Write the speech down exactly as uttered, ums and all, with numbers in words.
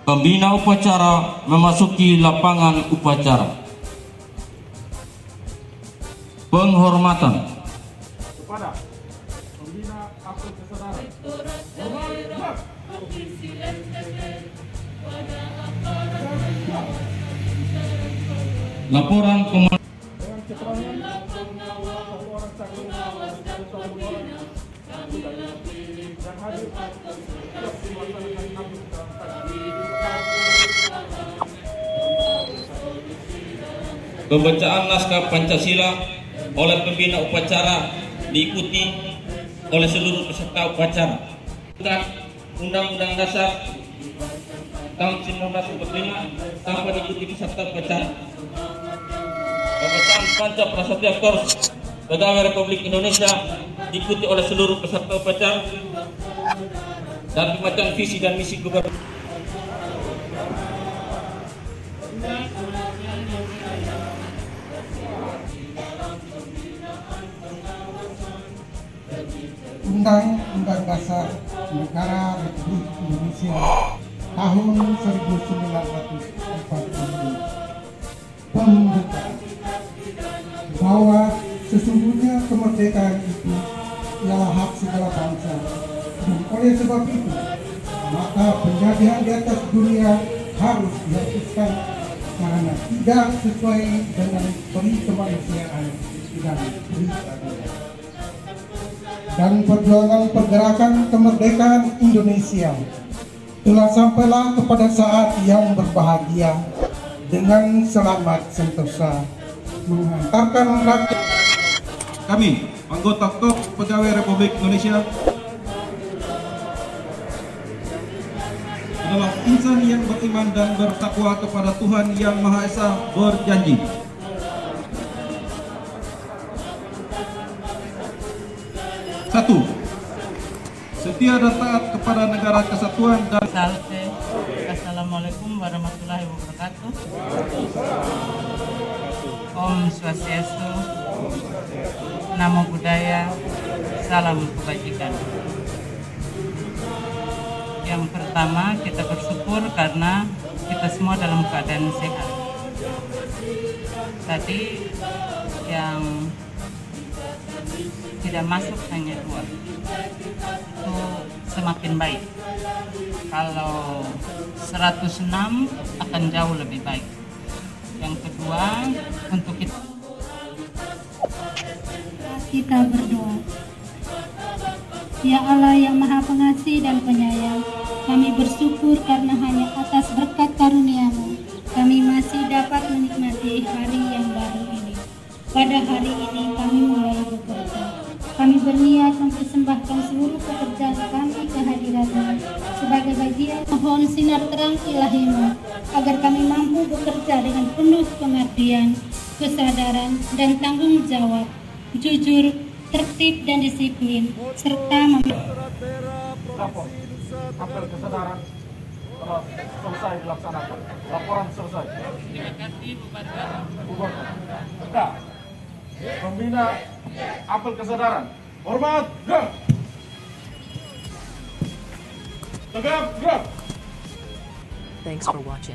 Pembina upacara memasuki lapangan upacara. Penghormatan kepada pembina akun kesadaran laporan komandan dengan keterangan orang saksi dan hadir pembacaan naskah Pancasila oleh pembina upacara diikuti oleh seluruh peserta upacara. Undang-Undang Dasar tahun seribu sembilan ratus empat puluh lima tanpa diikuti peserta upacara. Pembacaan Panca Prasetya Kors Pegawai Republik Indonesia diikuti oleh seluruh peserta upacara dan pembacaan visi dan misi gubernur. Undang-Undang Dasar Negara Republik Indonesia tahun seribu sembilan ratus empat puluh lima membuka bahwa sesungguhnya kemerdekaan itu ialah hak segala bangsa, dan oleh sebab itu maka penjajahan di atas dunia harus dihapuskan karena tidak sesuai dengan peri kemanusiaan dan peri agama. Dan perjuangan pergerakan kemerdekaan Indonesia telah sampailah kepada saat yang berbahagia dengan selamat sentosa menghantarkan rakyat kami anggota K O K Pegawai Republik Indonesia adalah insan yang beriman dan bertakwa kepada Tuhan Yang Maha Esa, berjanji satu, setia dan taat kepada negara kesatuan dan Salte. Assalamualaikum warahmatullahi wabarakatuh. Om Swastiastu. Namo Buddhaya. Salam kebajikan. Yang pertama, kita bersyukur karena kita semua dalam keadaan sehat. Tadi yang tidak masuk hanya dua, itu semakin baik. Kalau seratus enam akan jauh lebih baik. Yang kedua, untuk kita kita berdoa. Ya Allah yang Maha Pengasih dan Penyayang, kami bersyukur karena hanya atas berkat karuniamu kami masih dapat menikmati hari yang baru ini. Pada hari ini kami mulai bekerja. Kami berniat mempersembahkan seluruh pekerjaan kami kehadiranmu sebagai bagian mohon sinar terang ilahimu agar kami mampu bekerja dengan penuh pengabdian, kesadaran, dan tanggung jawab, jujur, tertib, dan disiplin, serta rapor apel kesadaran telah selesai dilaksanakan. Laporan selesai. Terima kasih, bubarkan. Bubarkan. Nah, pembina apel kesadaran hormat gerak tegap gerak. Thanks for watching.